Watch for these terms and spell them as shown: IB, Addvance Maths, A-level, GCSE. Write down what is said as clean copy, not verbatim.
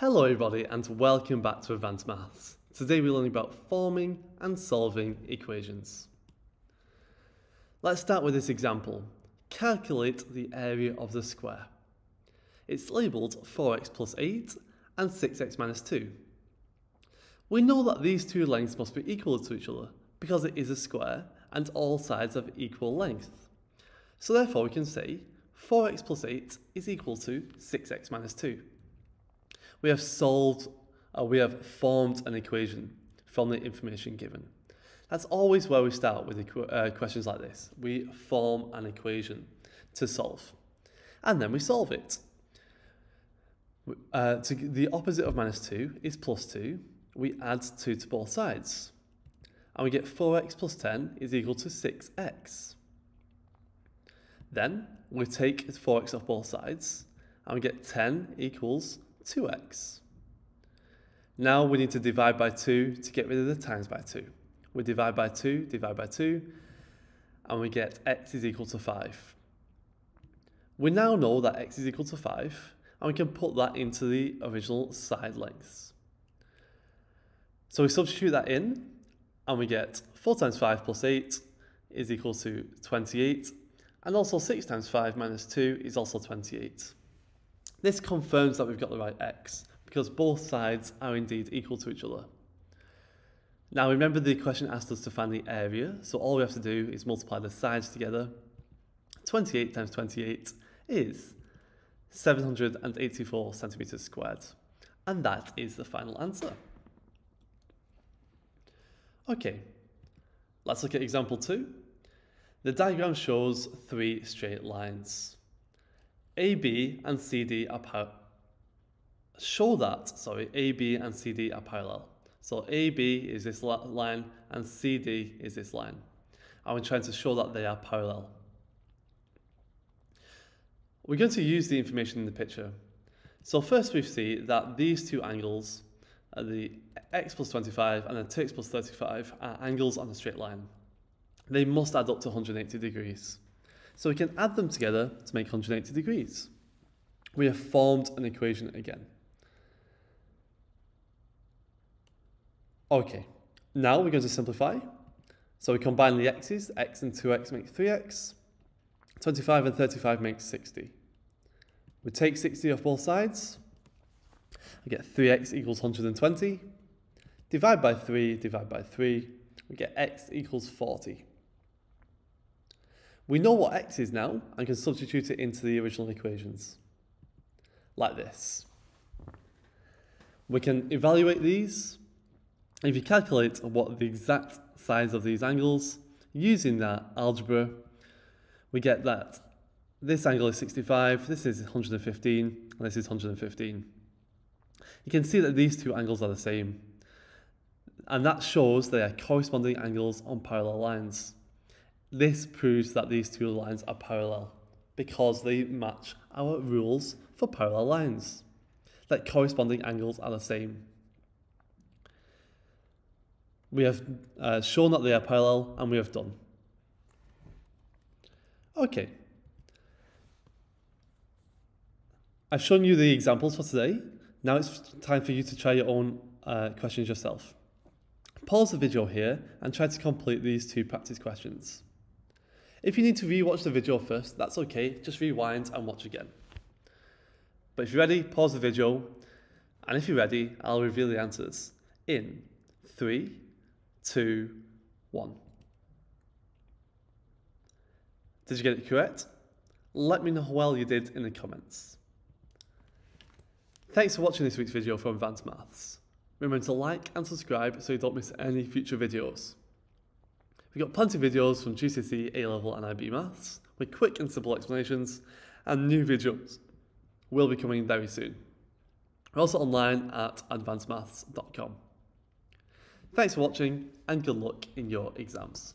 Hello everybody and welcome back to Advanced Maths. Today we're learning about forming and solving equations. Let's start with this example. Calculate the area of the square. It's labelled 4x plus 8 and 6x minus 2. We know that these two lengths must be equal to each other because it is a square and all sides have equal length. So therefore we can say 4x plus 8 is equal to 6x minus 2. We have formed an equation from the information given. That's always where we start with questions like this. We form an equation to solve, and then we solve it. The opposite of minus 2 is plus 2. We add 2 to both sides, and we get 4x plus 10 is equal to 6x. Then we take 4x off both sides, and we get 10 equals 2x. Now we need to divide by 2 to get rid of the times by 2. We divide by 2, and we get x is equal to 5. We now know that x is equal to 5, and we can put that into the original side lengths. So we substitute that in, and we get 4 times 5 plus 8 is equal to 28, and also 6 times 5 minus 2 is also 28. This confirms that we've got the right x, because both sides are indeed equal to each other. Now remember, the question asked us to find the area, so all we have to do is multiply the sides together. 28 times 28 is 784 centimetres squared, and that is the final answer. Okay, let's look at example 2. The diagram shows 3 straight lines. AB and CD are parallel. So AB is this line and CD is this line, and we're trying to show that they are parallel. We're going to use the information in the picture. So first we see that these two angles, the x plus 25 and the 2x plus 35, are angles on a straight line. They must add up to 180 degrees. So we can add them together to make 180 degrees. We have formed an equation again. Okay, now we're going to simplify. So we combine the x's, x and 2x make 3x, 25 and 35 make 60. We take 60 off both sides. We get 3x equals 120. Divide by 3, we get x equals 40. We know what x is now and can substitute it into the original equations, like this. We can evaluate these. If you calculate what the exact size of these angles using that algebra, we get that this angle is 65, this is 115, and this is 115. You can see that these two angles are the same, and that shows they are corresponding angles on parallel lines. This proves that these two lines are parallel because they match our rules for parallel lines, that corresponding angles are the same. We have shown that they are parallel, and we have done. Okay. I've shown you the examples for today. Now it's time for you to try your own questions yourself. Pause the video here and try to complete these two practice questions. If you need to re-watch the video first, that's okay, just rewind and watch again. But if you're ready, pause the video, and if you're ready, I'll reveal the answers in 3, 2, 1. Did you get it correct? Let me know how well you did in the comments. Thanks for watching this week's video from Advanced Maths. Remember to like and subscribe so you don't miss any future videos. We've got plenty of videos from GCSE, A-level and IB Maths with quick and simple explanations, and new videos will be coming very soon. We're also online at advancedmaths.com. Thanks for watching, and good luck in your exams.